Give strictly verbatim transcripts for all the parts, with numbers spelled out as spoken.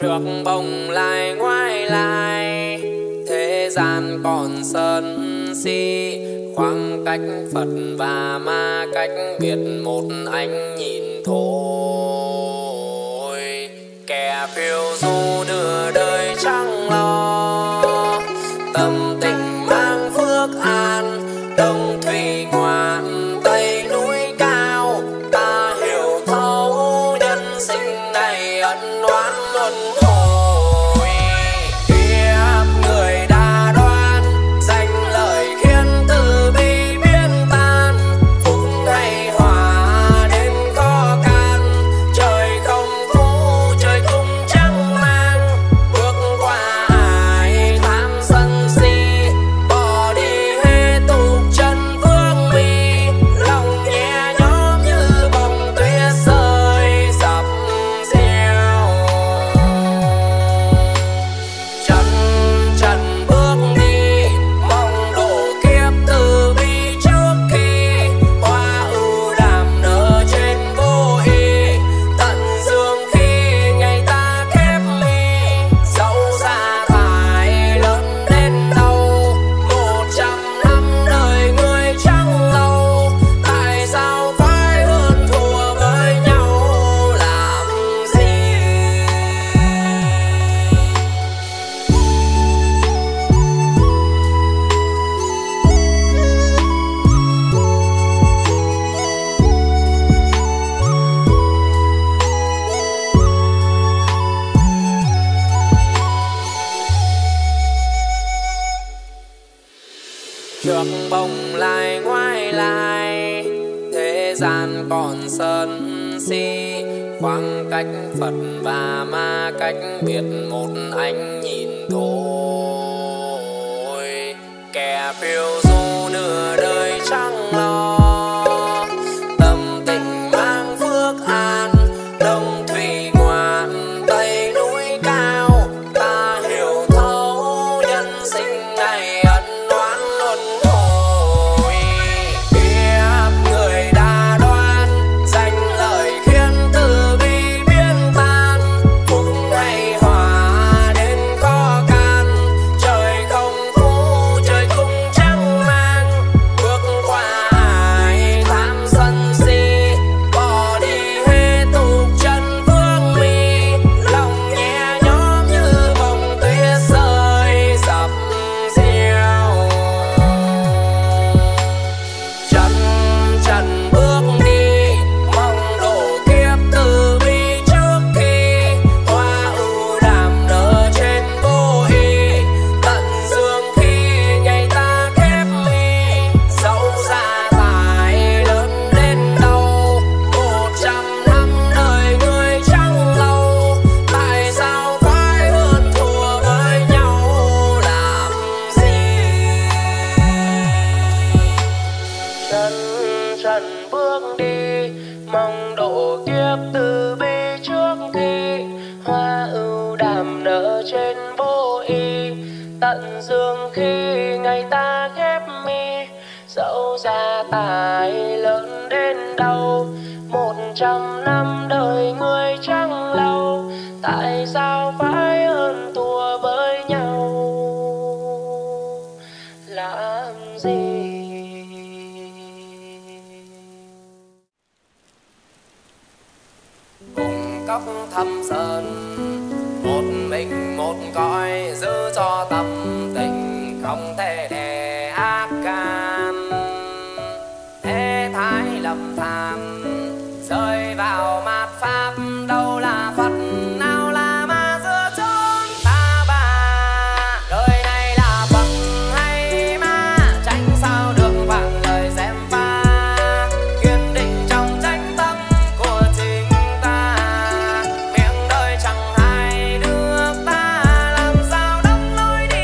Trước bồng lai ngoái lai, thế gian còn sân si. Khoảng cách Phật và ma, cách biệt một ánh nhìn thôi. Kẻ phiêu du nửa đời chẳng lo, tâm tình mang phước an. Đông thủy ngoạn tây núi cao, ta hiểu thấu nhân sinh này ân oán luân hồi. Kiếp người đa đoan, danh lợi khiến từ bi biến tan. Phúc hay hòa đến khó can, trời không phú trời cũng chẳng mang. Bước qua ai tham sân si, bỏ đi hết tục chân vương mi. Lòng nhẹ nhõm như bông tuyết rơi dập dẻo. Chân trần bước đi, mong độ kiếp từ bi trước khi. Hoa ưu làm nở trên vô y, tận dương khi ngày ta khép mi. Dẫu ra thải lớn đến đâu, một trăm năm đời người chẳng lâu. Tại sao phải hơn thua với nhau làm gì? Trước bồng lai ngoái lai, thế gian còn sân si. Khoảng cách Phật và ma, cách biệt một ánh nhìn thôi. Kẻ phiêu du nửa đời chẳng lo, tâm tình mang phước an. Đông thủy ngoạn tây núi cao, ta hiểu thấu nhân sinh này ân oán luân hồi. Kiếp người đa đoan, danh lợi khiến từ bi biến tan. Phúc hay hòa đến khó can, trời không phú trời cũng chẳng mang. Bước qua ai tham sân si, bỏ đi hết tục chân vương mi. Lòng nhẹ nhõm như bông tuyết rơi dập dẻo. Chân trần bước đi, mong độ kiếp từ bi trước khi. Hoa ưu đàm nở trên vô y, tận dương khi ngày ta khép mi. Dẫu ra thải lớn đến đâu, một trăm năm đời người chẳng lâu. Tại sao phải hơn thua với nhau làm gì? Chân trần bước đi, mong độ kiếp từ bi trước khi. Hoa ưu đàm nở trên vô y, tận dương khi ngày ta khép mi. Dẫu gia tài lớn đến đâu, một trăm năm đời người chẳng lâu. Tại sao phải hơn thua với nhau làm gì? Cùng cốc thăm sơn, một mình một cõi, giữ cho tâm tình không thể để ác can. Thế thái lầm than, rơi vào mạt pháp. Đâu là Phật, nào là ma giữa chốn ta bà? Đời này là Phật hay ma, tránh sao được vạn lời xem pha. Kiên định trong chánh tâm của chính ta, miệng đời chẳng hại được ta. Làm sao đắp lối đi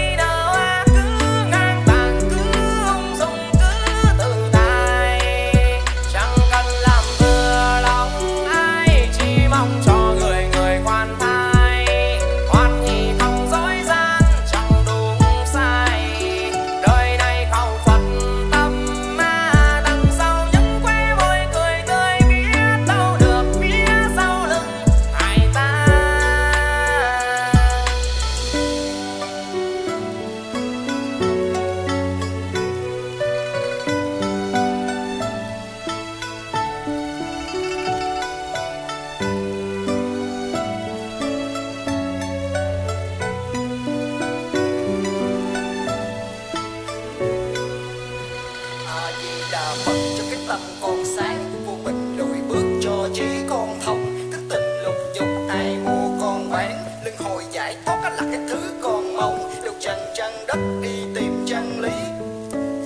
là cái thứ con mong, lục trần trăng đất đi tìm chân lý,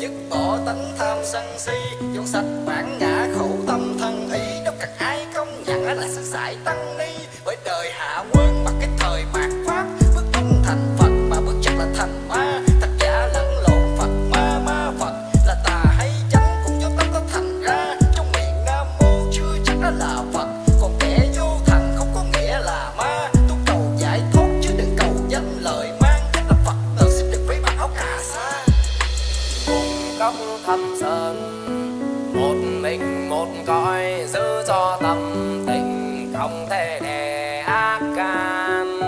dứt bỏ tánh tham sân si, dọn sạch bản ngã khẩu tâm thân ý. Đâu cần ai công nhận là sự giải tăng ni, bởi đời hạ quên mà cái thời mạt pháp, bước tung thành Phật mà bước chắc là thành ma. Thâm sơn một mình một cõi, giữ cho tâm tình không thể để ác can.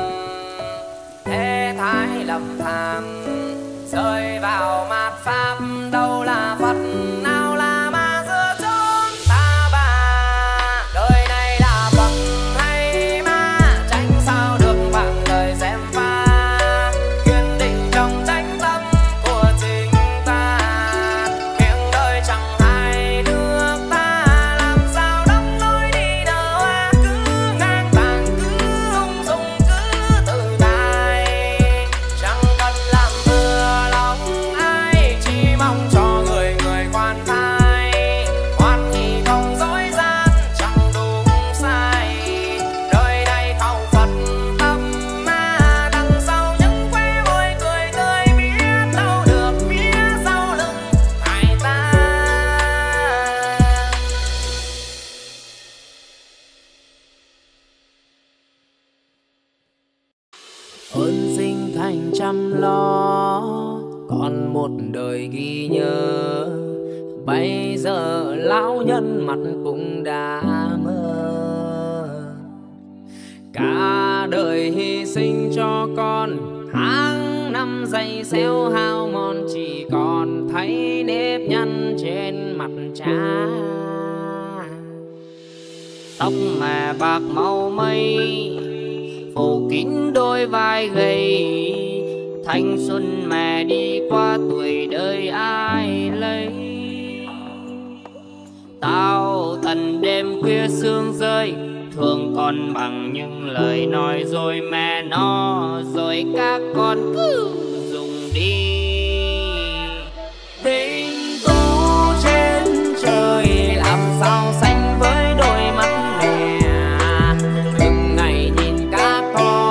Thế thái lầm than rơi vào mạt pháp, đâu là Phật nào là ma giữa chốn ta bà. Đời này là Phật hay ma, tránh sao được bằng đời xem pha. Kiên định trong chánh tâm của chính ta, trăm lo còn một đời ghi nhớ. Bây giờ lão nhân mặt cũng đã mơ, cả đời hy sinh cho con, tháng năm dày xéo hao mòn, chỉ còn thấy nếp nhăn trên mặt cha. Tóc mẹ bạc màu mây phủ kín đôi vai gầy, thanh xuân mẹ đi qua tuổi đời ai lấy. Tao tần đêm khuya sương rơi, thương con bằng những lời nói rồi mẹ nó, rồi các con cứ dùng đi. Tình tú trên trời làm sao sánh với đôi mắt mẹ, từng ngày nhìn các con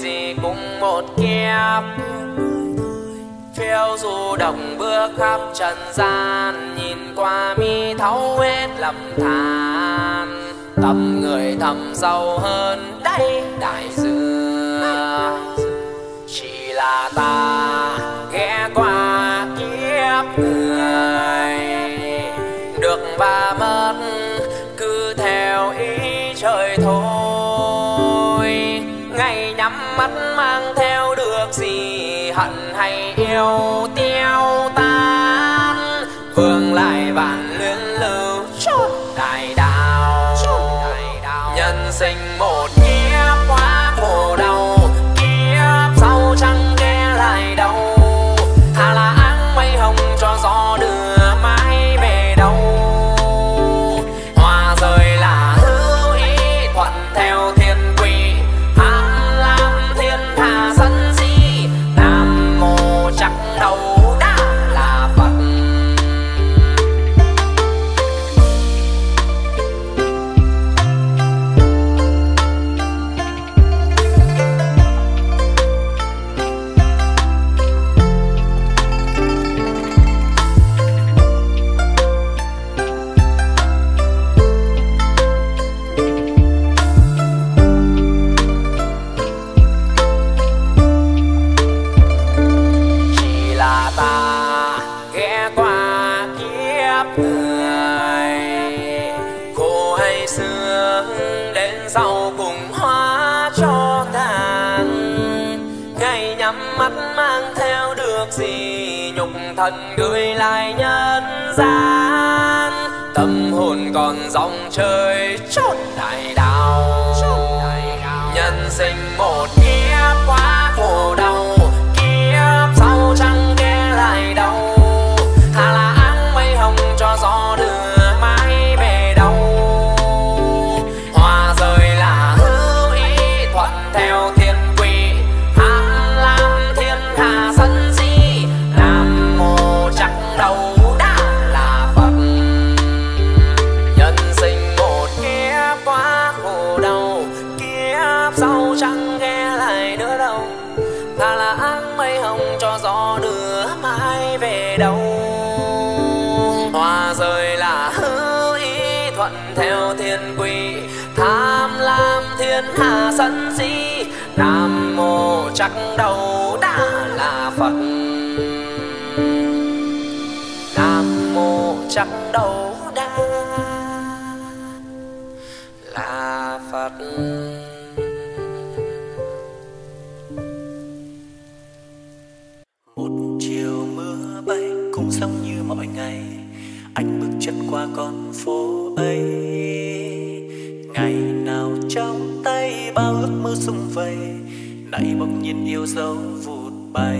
gì cũng một kiếp phiêu du đồng bước khắp trần gian, nhìn qua mi thấu hết lầm than. Tâm người thầm giàu hơn đây đại dương, chỉ là ta ghé qua kiếp người, được và mất cứ theo ý trời thôi. Ngày nhắm mắt mang theo được gì, hận hay yêu tiêu tan. Vương lại vạn luyến lưu chốt đại đạo, nhân sinh một kiếp quá khổ đau. Kiếp sau chẳng ghé lại đâu, thà là áng mây hồng cho gió đưa mãi về đâu. Hoa rơi là hữu ý, thuận theo thiên quy, hãm lam thiên hà sân si. Nam mô chắc đầu đã là Phật. Thần gửi lại nhân gian, tâm hồn còn dòng trời chốn đại đạo. Nhân sinh một kiếp quá khổ đau, kiếp sau chẳng ghé lại đâu. Thà là áng mây hồng cho gió đưa mãi về đâu. Hoa rơi là hữu ý, thuận theo thiên quy, hãm lam thiên hà sân si. Theo thiên quy, tham lam thiên hà sân si. Nam mô chắc đầu đã là Phật. Nam mô chắc đầu đã là Phật. Một chiều mưa bay cũng giống như mọi ngày, anh bước chân qua con phố ấy. Ngày nào trong tay bao ước mơ xung vầy, nãy bỗng nhiên yêu dấu vụt bay.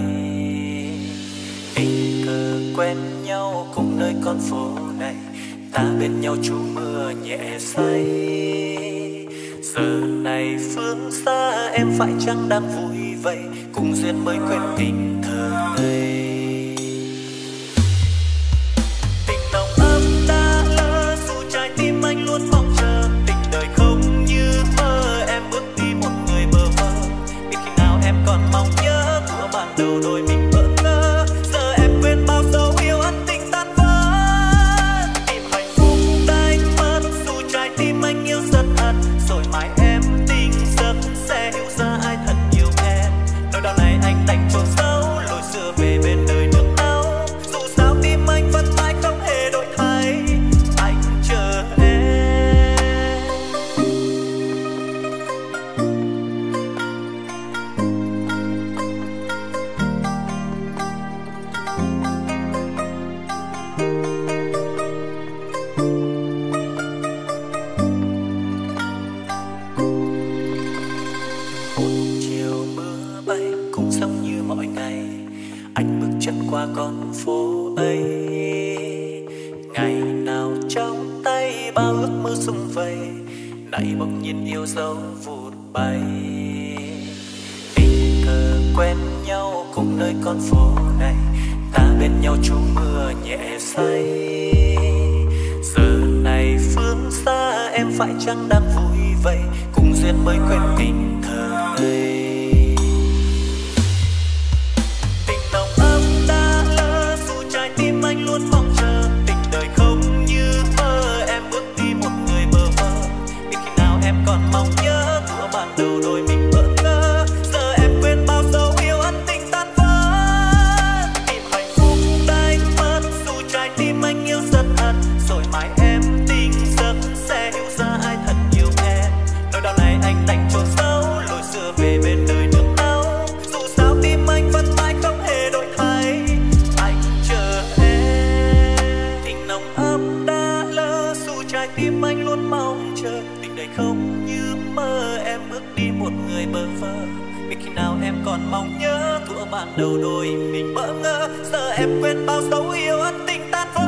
Tình cờ quen nhau cũng nơi con phố này, ta bên nhau trú mưa nhẹ say. Giờ này phương xa em phải chăng đang vui vậy, cùng duyên mới quên tình thơ ấy. Phải chăng đang vui vậy, cùng duyên mới quên tình thơ ấy. còn mong nhớ thuở ban đầu đôi mình bỡ ngỡ, giờ em quên bao dấu yêu ân tình tan vỡ.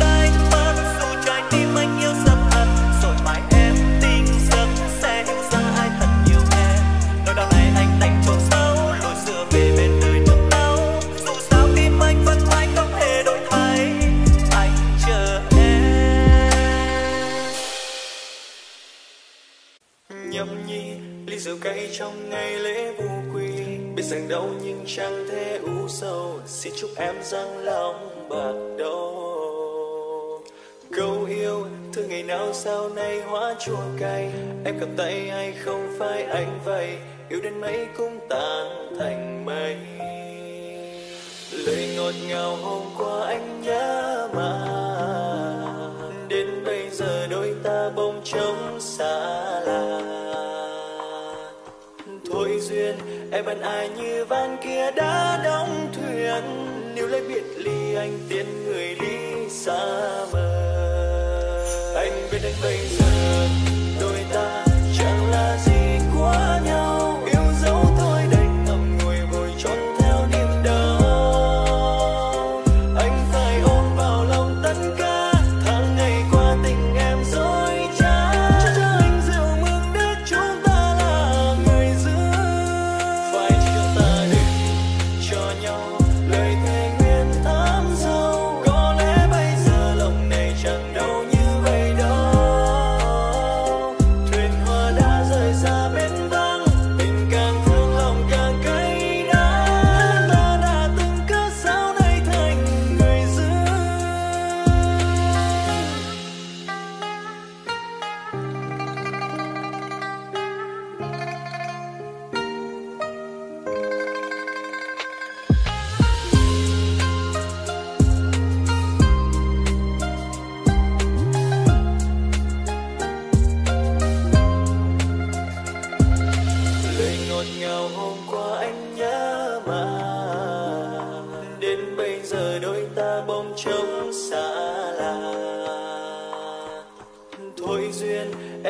Đánh mất dù trái tim anh yêu rất thật, rồi mãi em tình giấc sẽ hiểu ra ai thật yêu em. Nỗi đau này anh đành chôn sâu, lối xưa về bên đời nỗi đau. Dù sao tim anh vẫn mãi không hề đổi thay, anh chờ em. Nhậm nhi ly rượu cay trong ngày lễ vu quy, biết rằng đâu nhưng chẳng thể u sầu, xin chúc em rằng lòng bạc đầu. Câu yêu thương ngày nào sau nay hóa chua cay, em cầm tay hay không phải anh vậy, yêu đến mấy cũng tan thành mây. Lời ngọt ngào hôm qua anh nhớ mà, đến bây giờ đôi ta bỗng trống xa lạ. Thôi duyên em vẫn ai như van kia đã đóng thuyền, nếu lấy biệt ly anh tiễn người đi xa mờ. Anh biết anh bây giờ đôi ta chẳng là gì quá nhau, yêu dấu thôi đành ngậm ngùi vội trốn theo niềm đau. Anh phải ôm vào lòng tất cả tháng ngày qua tình em dối trá, cho anh rượu mừng đất chúng ta là người giữ. Phải cho ta định cho nhau lời thề nguyện ám sâu, có lẽ bây giờ lòng này chẳng đâu. Em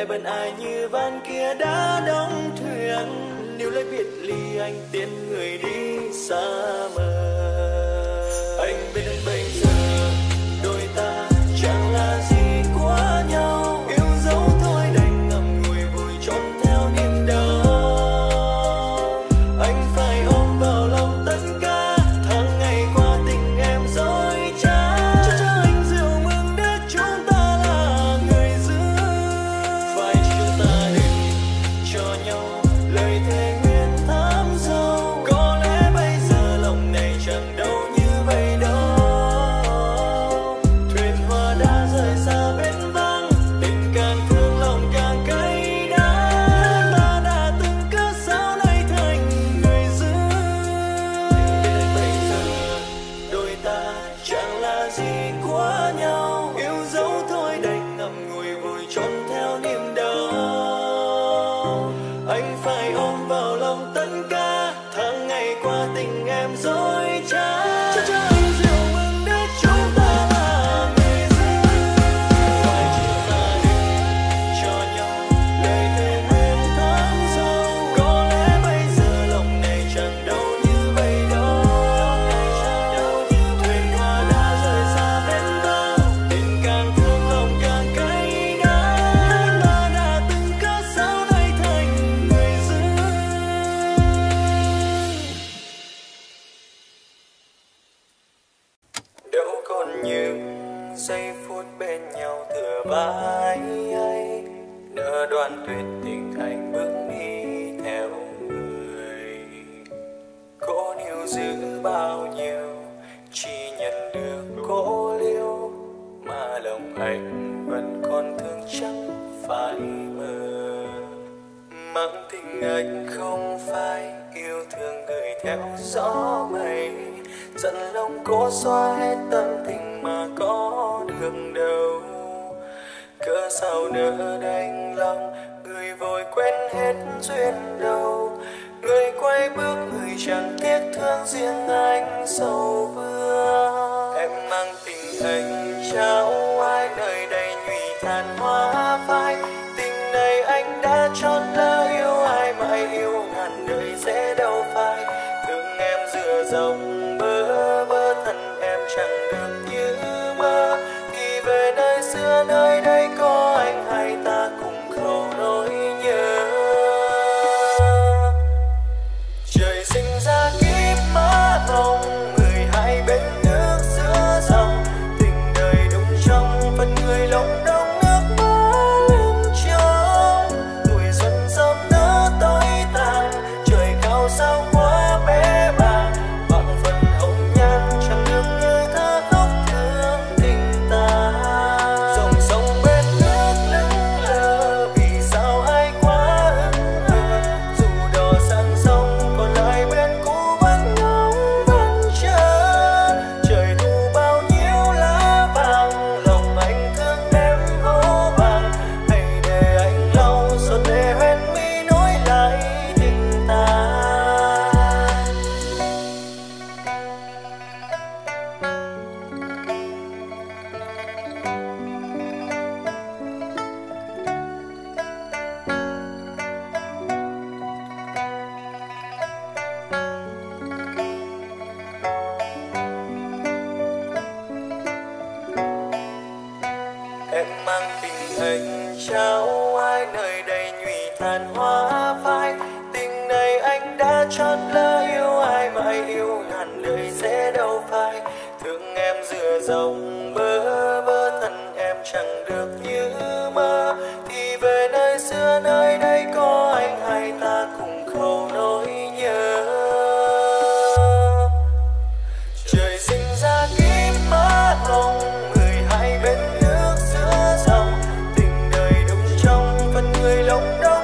bên ai như van kia đã đóng thuyền, nếu lấy biệt ly anh tiễn người đi xa mờ. Anh bên anh bây giờ đôi ta chẳng là gì quá nhau, yêu dấu thôi đành ngậm ngùi vùi trốn theo niềm đau. Anh phải ôm vào lòng tất cả tháng ngày qua tình em dối trá, cho anh rượu mừng đất chúng ta là người giữ. Cho nhau lời thề nguyện thắm sâu, có lẽ bây giờ lòng này chẳng đâu như vậy đâu. Thuyền hoa đã rời xa bến vắng, tình càng thương lòng càng cay đắng. Ta đã từng cất sao nay thành người giữ. Đến bây giờ đôi ta chẳng là gì quá nhau, yêu dấu thôi đành ngậm ngùi vùi trốn theo niềm đau. Anh phải ôm vào lòng tất cả tháng ngày qua tình em dối trá, cho anh rượu mừng đất chúng ta là người giữ. Phải chia ta định cho nhau lời thề nguyện thắm sâu, có lẽ bây giờ lòng này chẳng đâu như vậy đâu. Thuyền hoa đã rời xa bên ta, tình càng thương lòng càng cay đắng. Ta đã từng cất sao nay thành giây phút bên nhau thừa vai ấy, nỡ đoạn tuyệt tình anh bước đi theo người. Cố níu giữ bao nhiêu chỉ nhận được cố liêu, mà lòng anh vẫn còn thương chẳng phải mơ. Mắng tình anh không phải yêu thương gửi theo gió mây, dần lòng cố xóa hết tâm tình mà có được đâu. Cớ sao nỡ đành lòng người vội quên hết duyên đâu, người quay bước người chẳng tiếc thương riêng anh sầu vương. Em mang tình anh trao ai nơi đây nhụy tàn hoa phai, tình này anh đã chọn lỡ yêu ai mà yêu ngàn chót lỡ yêu ai mãi yêu ngàn đời sẽ đâu phai. Thương em dừa dòng bơ vơ, thân em chẳng được như mơ. Thì về nơi xưa nơi đây có anh hay ta cùng khâu nỗi nhớ. Trời sinh ra kiếp má hồng, người hai bên nước giữa dòng. Tình đời đụng trong phần người lòng đông.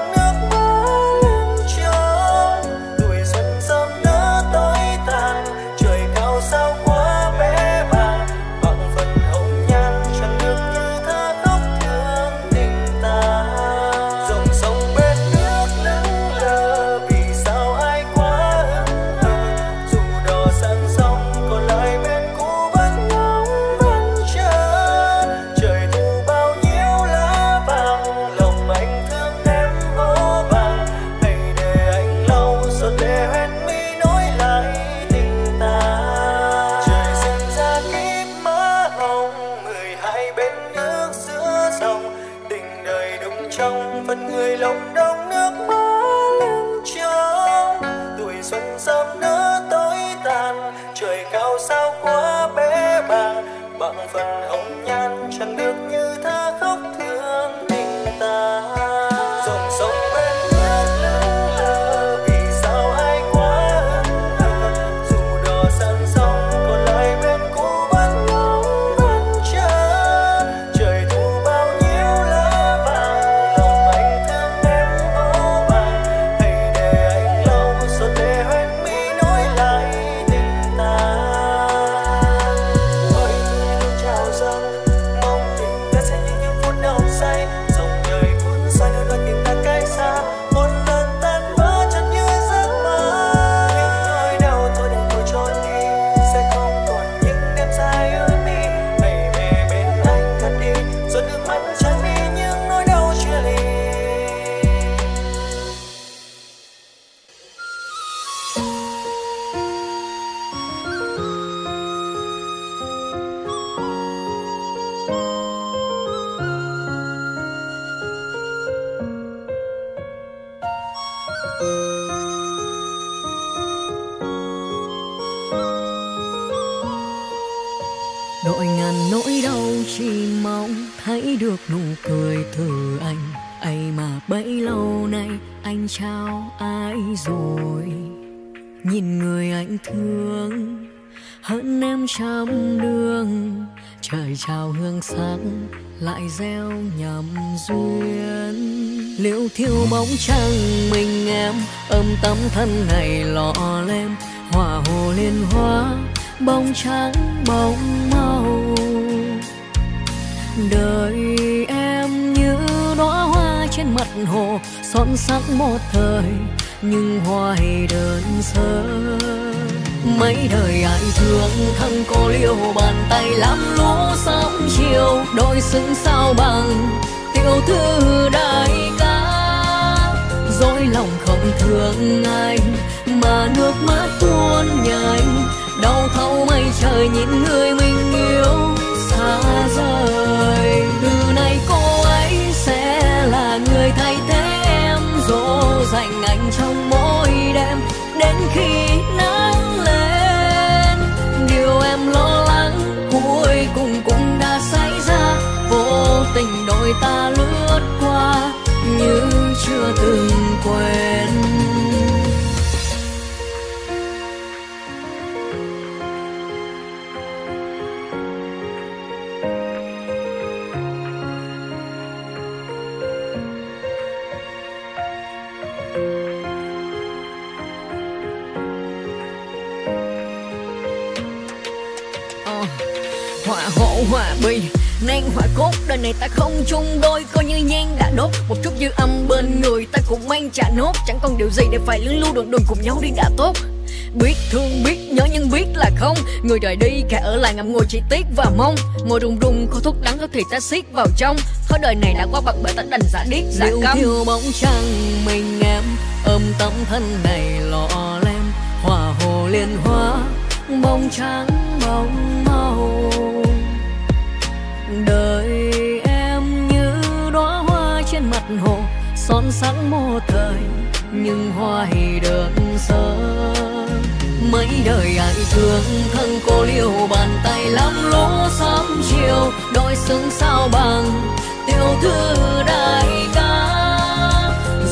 Phần người lòng đông nước má lưng trong, tuổi xuân sớm nỡ tối tàn. Trời cao sao quá bé bàng, bằng phần hồng nhan chẳng được như tha khóc thương tình ta. Dòng sông bên nước lững lờ, vì sao ai quá hững hờ. Dù đò sang sông còn lại bên cũ vẫn ngóng vẫn chờ. Trời thu bao nhiêu lá vàng, đội ngàn nỗi đau chỉ mong thấy được nụ cười từ anh. Ấy mà bấy lâu nay anh trao ai rồi, nhìn người anh thương hơn em trăm đường. Trời trao hương sắc lại gieo nhầm duyên. Liễu thiêu bóng trăng mình em ôm tấm thân này lọ lem. Hỏa hồ liên hoa bóng trắng bóng màu, đời em như đóa hoa trên mặt hồ son sắc một thời nhưng hoài đơn sơ. Mấy đời ai thương thân cô liêu, bàn tay làm lúa sóng chiều đôi xứng sao bằng tiểu thư đại ca. Dối lòng không thương anh mà nước mắt tuôn nhanh, đau thấu mây trời nhìn người mình yêu xa rời. Từ nay cô ấy sẽ là người thay thế em, dỗ dành anh trong mỗi đêm đến khi nắng lên. Điều em lo lắng cuối cùng cũng đã xảy ra, vô tình đôi ta lướt qua như chưa từng quên. Họa hộ hòa bình nên họa cốt, đời này ta không chung đôi. Coi như nhang đã đốt, một chút dư âm bên người ta cũng mang trả nốt. Chẳng còn điều gì để phải lưỡng lưu đồn đồn, cùng nhau đi đã tốt. Biết thương biết nhớ nhưng biết là không, người đời đi kẻ ở lại ngậm ngùi chỉ tiếc và mong. Môi rung rung khói thuốc đắng thì ta siết vào trong. Thôi đời này đã qua bận bể ta đành giả điếc giả câm. Liêu bóng trăng mình em ôm tấm thân này lọ lem. Hòa hồ liên hoa bóng trắng bóng màu, đời em như đóa hoa trên mặt hồ son sắc một thời nhưng hoài đơn sơ. Thương thân cô liêu bàn tay lắm lỗ sớm chiều, đôi xứng sao bằng tiểu thư đại ca.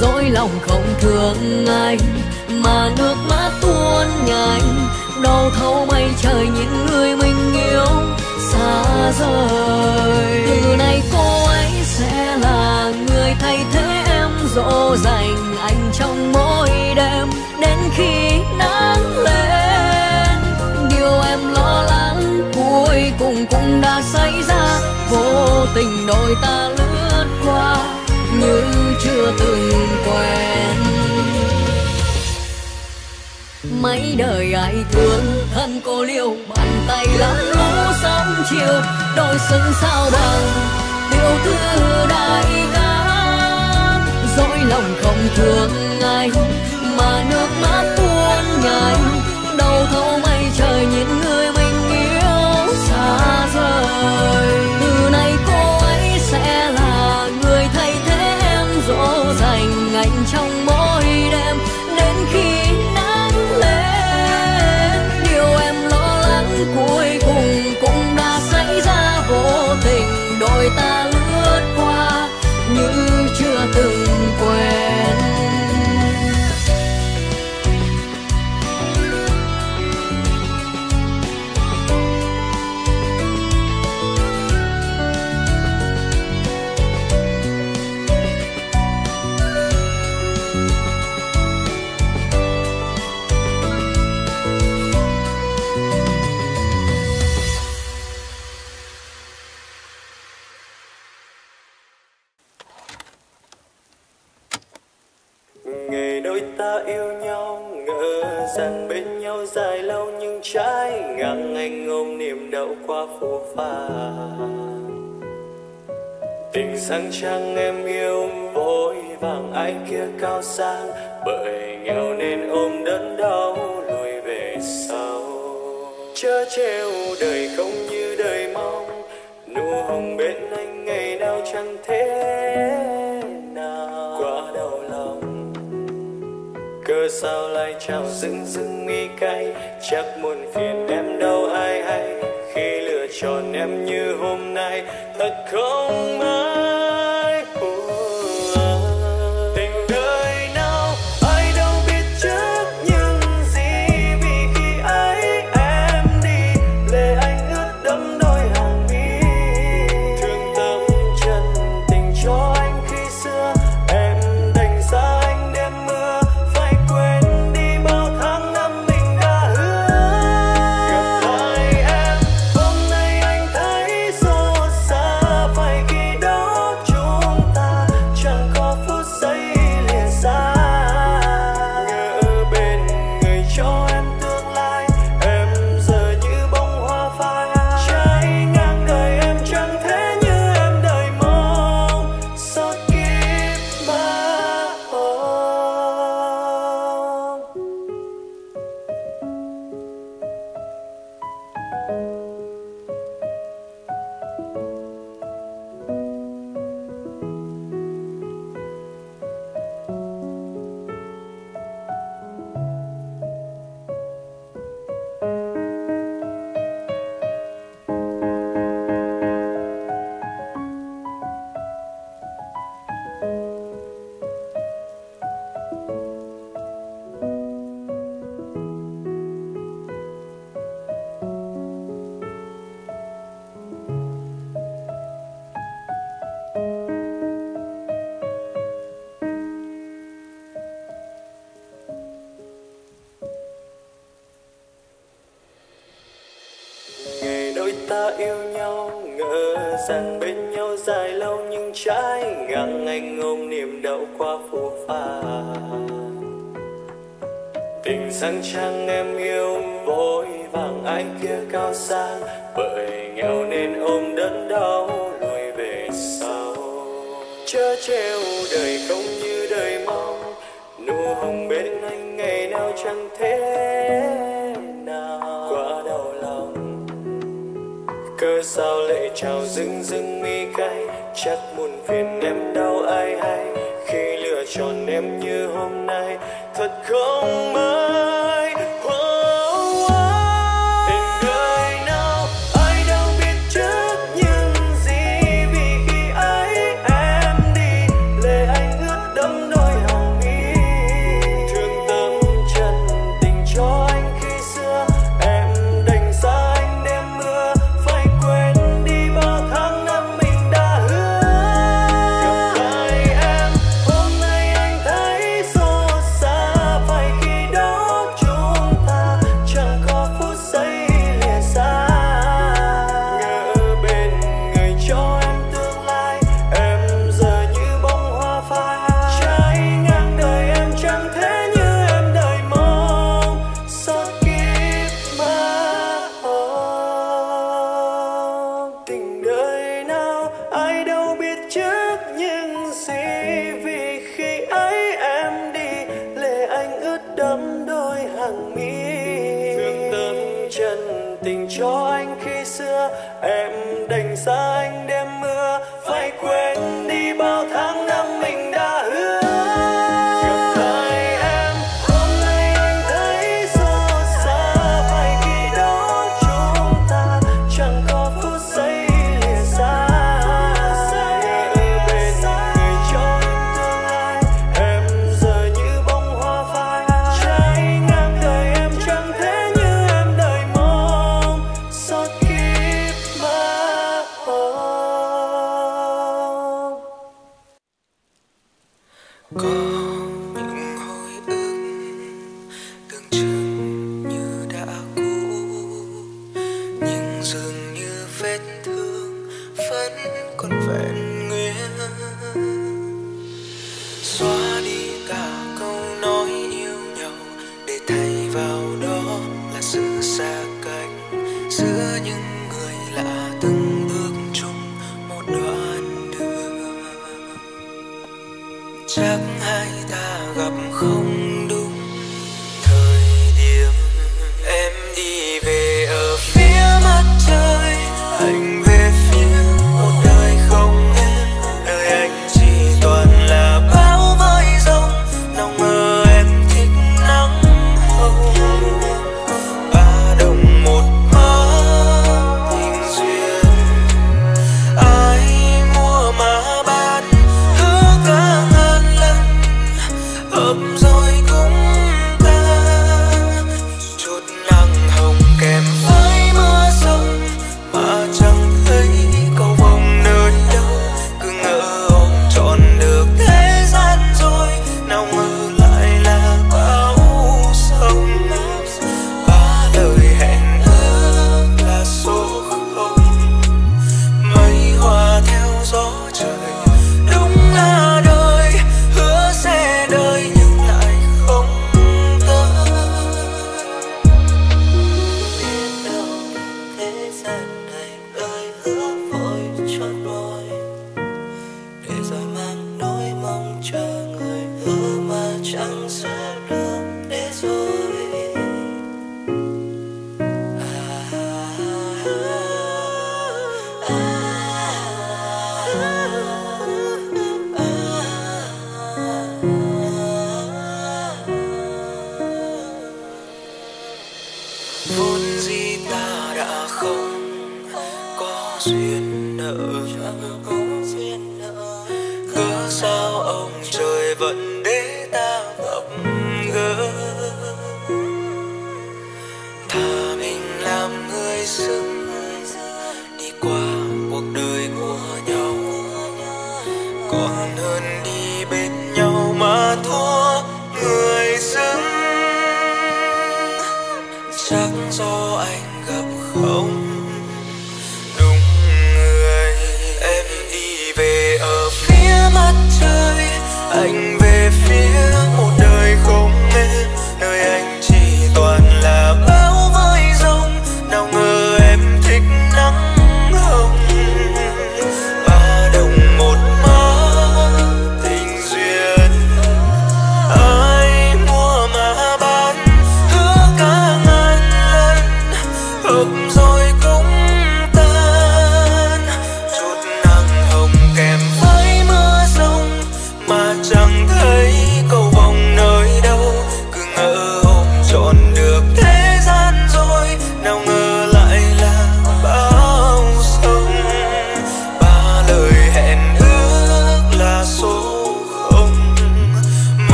Dối lòng không thương anh mà nước mắt tuôn nhanh, đau thấu mây trời những người mình yêu xa rời. Từ nay cô ấy sẽ là người thay thế em, dỗ dành anh trong mỗi đêm đến khi nắng lên. Điều em lo lắng cuối cùng cũng đã xảy ra, vô tình đôi ta lướt qua nhưng chưa từng quen. Mấy đời ai thương thân cô liêu, bàn tay lắm lũ sóng chiều, đôi xứng sao bằng tiểu thư đại ca. Dối lòng không thương ai mà nước mắt tuôn nhanh, đau thấu mây trời nhìn người mình yêu xa rời. Từ nay cô ấy sẽ là người thay thế em, dỗ dành anh trong mỗi đêm đến khi nắng lên. Điều em lo lắng cuối cùng cũng đã xảy ra, vô tình đôi ta lướt qua như chưa từng quen. Trái ngang anh ôm niềm đau qua phố pha, tình sang trang em yêu vội vàng, ai kia cao sang bởi nghèo nên ôm đớn đau lùi về sau. Chớ trêu đời không như đời mong, nụ hồng bên anh ngày nào chẳng thế nào quá đau lòng. Cớ sao lại trao dưng dưng mi cay, chắc muôn phiền em đâu ai hay khi lựa chọn em như hôm nay thật không ai. Tình đời nào ai đâu biết trước những gì, vì khi ấy em đi lệ anh ướt đẫm đôi hàng mi. Thương tâm chân tình cho anh khi xưa, em đành xa anh đêm mưa, phải quên đi bao tháng năm. Sang trang em yêu vội vàng, ai kia cao sang bởi nghèo nên ôm đớn đau lùi về sau. Chớ trêu đời không như đời mong, nụ hồng bên anh ngày nào chẳng thế nào quá đau lòng. Cớ sao lệ trào dưng dưng mi cay, chắc muôn phiền em đâu ai hay khi lựa chọn em như hôm nay thật không mãi. Oh, oh, oh. đẫm đôi hàng mi. Thương tâm chân tình cho anh khi xưa, em đành xa anh đêm mưa. Phải quên đi bao tháng năm mình đã hứa. Hãy subscribe cho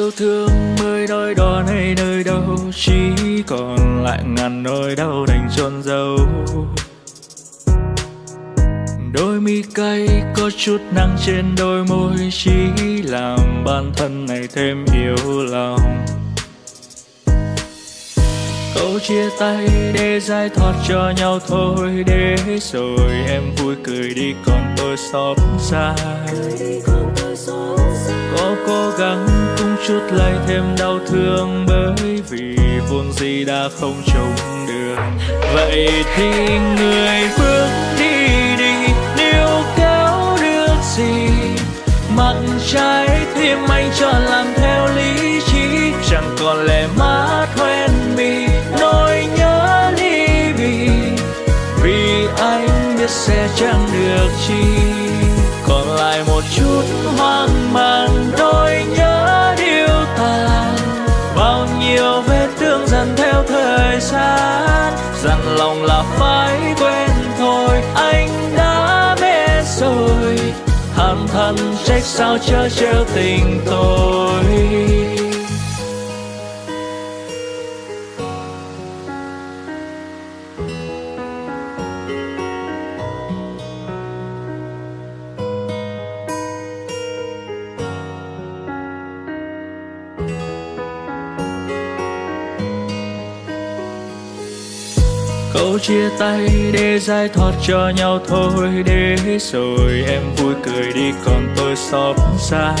yêu thương mới đôi đòn hay nơi đâu, chỉ còn lại ngàn nỗi đau đành chôn giấu. Đôi mi cay có chút nắng trên đôi môi, chỉ làm bản thân này thêm yếu lòng. Câu chia tay để giải thoát cho nhau thôi, để rồi em vui cười đi còn tôi xót xa. Có cố gắng cũng chút lấy thêm đau thương, bởi vì vốn gì đã không trông được. Vậy thì người bước đi đi, nếu kéo được gì mặt trái tim anh chọn làm theo lý trí. Chẳng còn lẽ mát hoen mi nỗi nhớ ly bì, vì anh biết sẽ chẳng được chi. Còn lại một chút hoang mang nỗi nhớ điêu tàn, bao nhiêu vết thương dần theo thời gian. Dặn lòng là phải quên thôi, anh đã biết rồi. Thầm thân trách sao chớ trêu tình tôi. Câu chia tay để giải thoát cho nhau thôi, để rồi em vui cười đi còn tôi xót xa.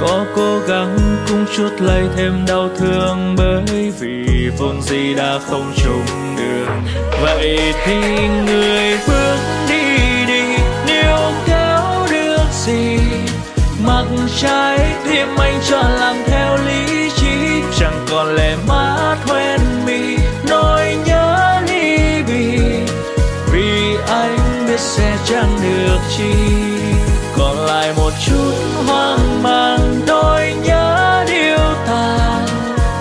Có cố gắng cũng chút lấy thêm đau thương, bởi vì vốn gì đã không trùng đường. Vậy thì người bước đi đi, nếu kéo được gì mặt trái tim anh chọn làm theo lý trí. Chẳng còn lẽ mát hoen mi nỗi nhớ ly bì, vì anh biết sẽ chẳng được chi. Còn lại một chút hoang mang nỗi nhớ điêu tàn,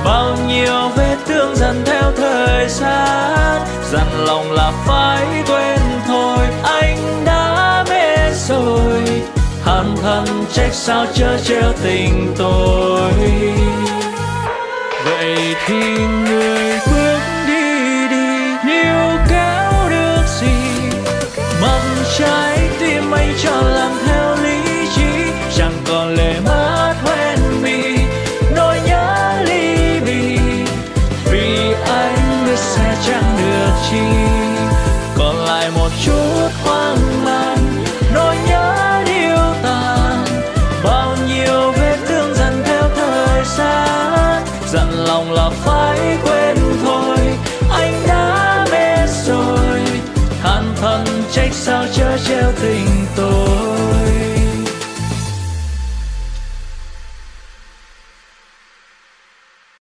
bao nhiêu vết thương dần theo thời gian. Dặn lòng là phải quên thôi, anh đã mê rồi. Thầm thân trách sao chớ trêu tình tôi. Vậy thì người bước đi đi, nếu kéo được gì mặt trái tim anh chọn làm theo lý trí. Chẳng còn lệ mát hoen mi nỗi nhớ ly bì, vì anh biết sẽ chẳng được chi. Còn lại một chút hoang mang